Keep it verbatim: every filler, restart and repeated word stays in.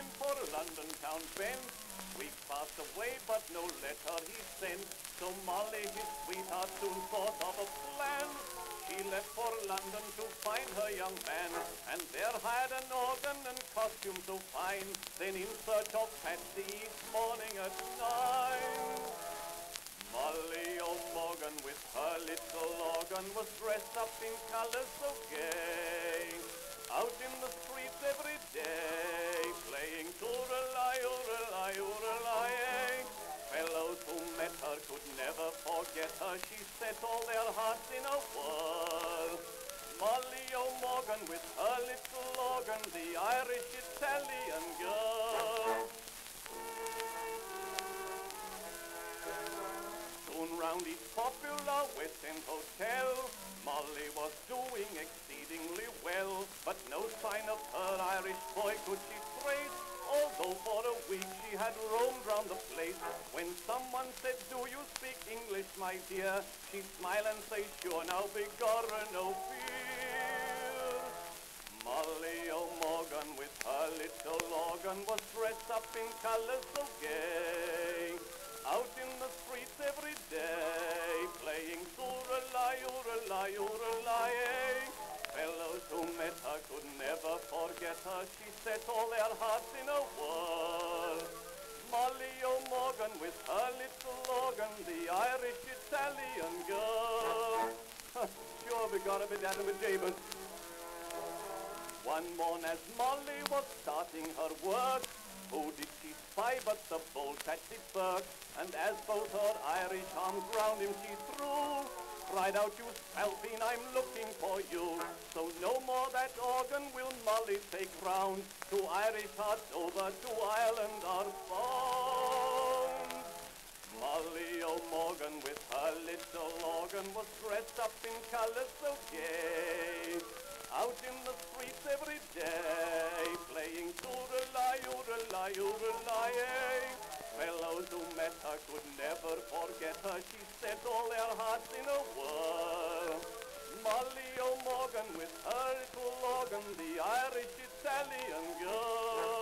time for London town bend. Weeks passed away, but no letter he sent. So Molly, his sweetheart, soon thought of a plan. She left for London to find her young man, and there hired an organ and costume so fine. Then in search of Patsy each morning at nine. Molly O'Morgan with her little organ was dressed up in colors so gay, out in the streets every day, playing tooralai, ooralai, ooralai. Fellows who met her could never forget her. She set all their hearts in a whirl. Molly O'Morgan with her little organ, the Irish-Italian girl. Soon round each popular West End hotel, Molly was doing exceedingly well, but no sign of her Irish boy could she trace, although for a week she had roamed round the place. When someone said, "Do you speak English, my dear?" she'd smile and say, "Sure, now begorra, no fear." Molly O'Morgan with her little organ was dressed up in colours so gay, out in the streets every day, playing tooralai, ooralai, ooralai. Fellows who met her could never forget her. She set all their hearts in a whirl. Molly O'Morgan with her little organ, the Irish-Italian girl. Sure, we got a bit out of a jaybird. One morn as Molly was starting her work, who did she spy but the bold Patsy Burke? And as both her Irish arms round him she threw, cried out, "You spalpeen, I'm looking for you." So no more that organ will Molly take round. Two Irish hearts over to Ireland are bound. Molly O'Morgan with her little organ was dressed up in colours so gay, out in the streets every day, playing tooralai, ooralai, ooralai. Fellows who met her could never forget her. She set all their hearts in a whirl. Molly O'Morgan with her little organ, the Irish-Italian girl.